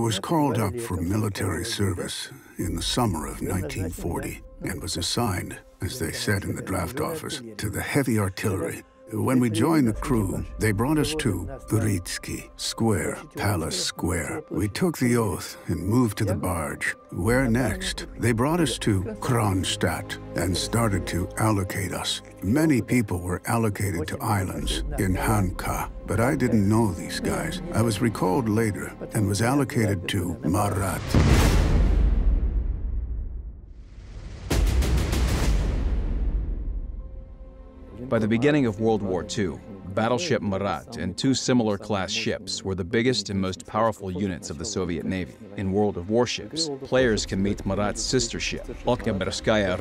was called up for military service in the summer of 1940 and was assigned, as they said in the draft office, to the heavy artillery. When we joined the crew, they brought us to Buritsky Square, Palace Square. We took the oath and moved to the barge. Where next? They brought us to Kronstadt and started to allocate us. Many people were allocated to islands in Hanka, but I didn't know these guys. I was recalled later and was allocated to Marat. By the beginning of World War II, battleship Marat and two similar class ships were the biggest and most powerful units of the Soviet Navy. In World of Warships, players can meet Marat's sister ship, Oktyabrskaya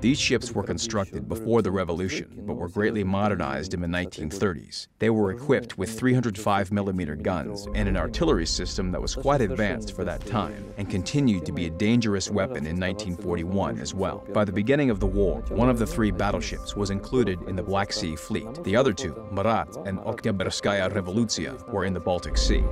These ships were constructed before the revolution, but were greatly modernized in the 1930s. They were equipped with 305mm guns and an artillery system that was quite advanced for that time, and continued to be a dangerous weapon in 1941 as well. By the beginning of the war, one of the three battleships was included in the Black Sea Fleet. The other two, Marat and Oktyabrskaya Revolutsiya, were in the Baltic Sea.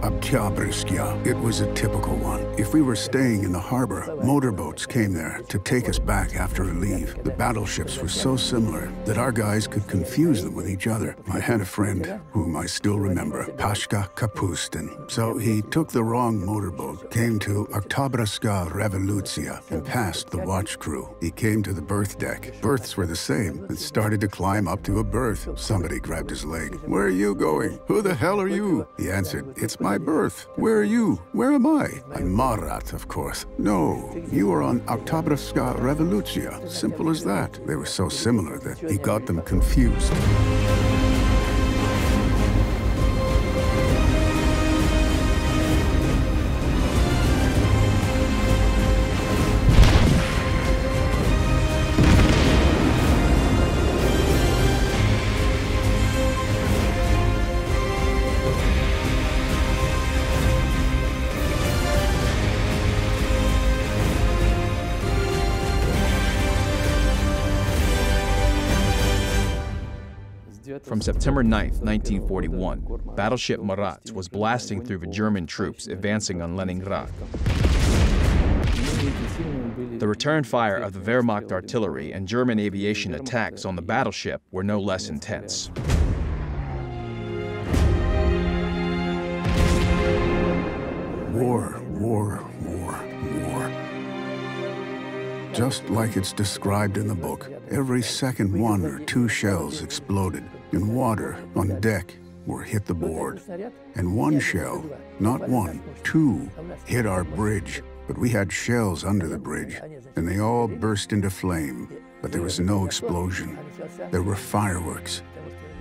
Oktyabrskaya. It was a typical one. If we were staying in the harbor, motorboats came there to take us back after a leave. The battleships were so similar that our guys could confuse them with each other. I had a friend, whom I still remember, Pashka Kapustin. So he took the wrong motorboat, came to Oktyabrskaya Revolutsiya, and passed the watch crew. He came to the berth deck. Berths were the same, and started to climb up to a berth. Somebody grabbed his leg. "Where are you going? Who the hell are you?" He answered, "It's my berth. Where are you? Where am I?" "I'm Marat, of course." "No, you are on Oktyabrskaya Revolutsiya." Simple as that. They were so similar that he got them confused. From September 9, 1941, battleship Marat was blasting through the German troops advancing on Leningrad. The return fire of the Wehrmacht artillery and German aviation attacks on the battleship were no less intense. War, war, war, war. Just like it's described in the book, every second one or two shells exploded, and water on deck or hit the board. And one shell, not one, two, hit our bridge. But we had shells under the bridge, and they all burst into flame. But there was no explosion. There were fireworks.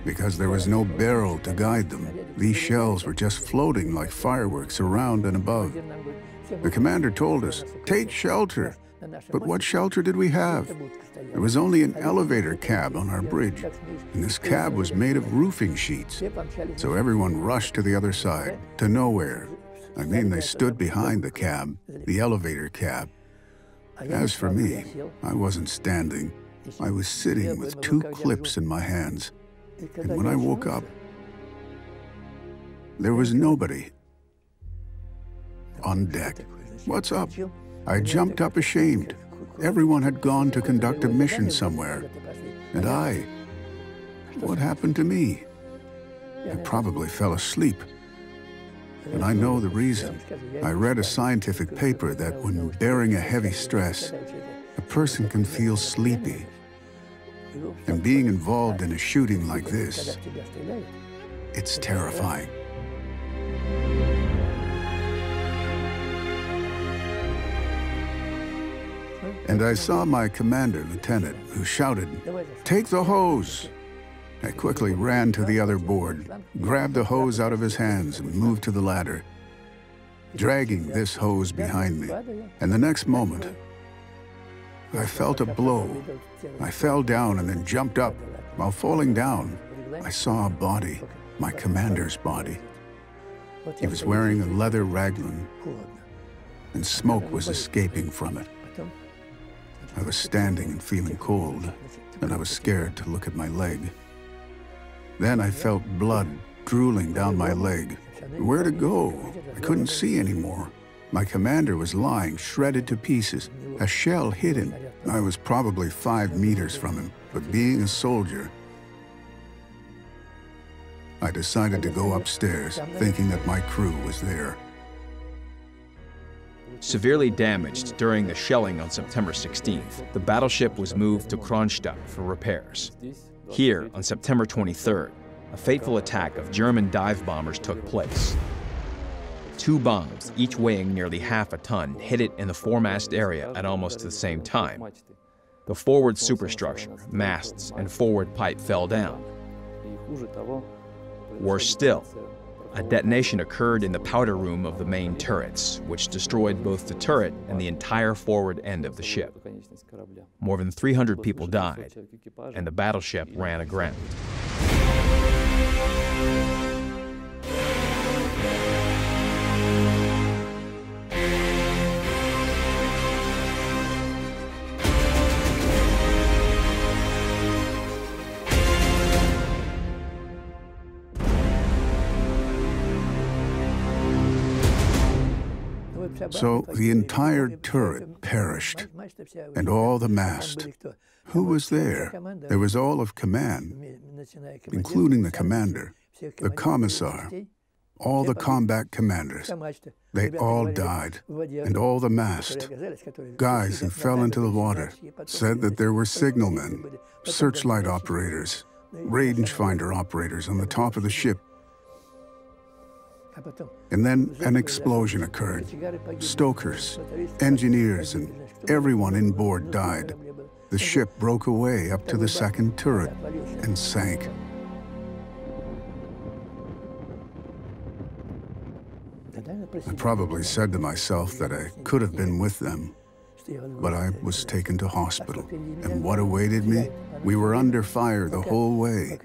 Because there was no barrel to guide them, these shells were just floating like fireworks around and above. The commander told us, "Take shelter." But what shelter did we have? There was only an elevator cab on our bridge, and this cab was made of roofing sheets. So everyone rushed to the other side, to nowhere. I mean, they stood behind the cab, the elevator cab. As for me, I wasn't standing. I was sitting with two clips in my hands. And when I woke up, there was nobody on deck. "What's up?" I jumped up ashamed. Everyone had gone to conduct a mission somewhere. And I, what happened to me? I probably fell asleep. And I know the reason. I read a scientific paper that when bearing a heavy stress, a person can feel sleepy. And being involved in a shooting like this, it's terrifying. And I saw my commander, lieutenant, who shouted, "Take the hose!" I quickly ran to the other board, grabbed the hose out of his hands and moved to the ladder, dragging this hose behind me. And the next moment, I felt a blow. I fell down and then jumped up. While falling down, I saw a body, my commander's body. He was wearing a leather raglan, and smoke was escaping from it. I was standing and feeling cold, and I was scared to look at my leg. Then I felt blood drooling down my leg. Where to go? I couldn't see anymore. My commander was lying, shredded to pieces. A shell hit him. I was probably 5 meters from him, but being a soldier, I decided to go upstairs, thinking that my crew was there. Severely damaged during the shelling on September 16th, the battleship was moved to Kronstadt for repairs. Here, on September 23rd, a fateful attack of German dive bombers took place. 2 bombs, each weighing nearly half a ton, hit it in the foremast area at almost the same time. The forward superstructure, masts, and forward pipe fell down. Worse still, a detonation occurred in the powder room of the main turrets, which destroyed both the turret and the entire forward end of the ship. More than 300 people died, and the battleship ran aground. So the entire turret perished, and all the mast. Who was there? There was all of command, including the commander, the commissar, all the combat commanders. They all died, and all the mast. Guys who fell into the water said that there were signalmen, searchlight operators, rangefinder operators on the top of the ship. And then an explosion occurred. Stokers, engineers, and everyone inboard died. The ship broke away up to the second turret and sank. I probably said to myself that I could have been with them, but I was taken to hospital. And what awaited me? We were under fire the whole way,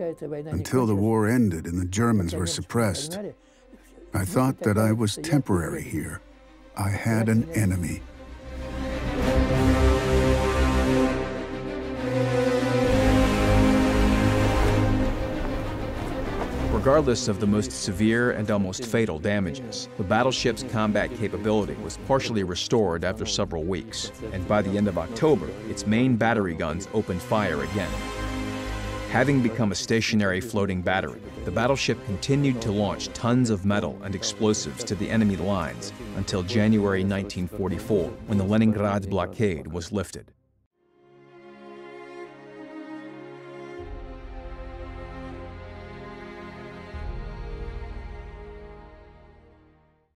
until the war ended and the Germans were suppressed. I thought that I was temporary here. I had an enemy. Regardless of the most severe and almost fatal damages, the battleship's combat capability was partially restored after several weeks, and by the end of October, its main battery guns opened fire again. Having become a stationary floating battery, the battleship continued to launch tons of metal and explosives to the enemy lines until January 1944, when the Leningrad blockade was lifted.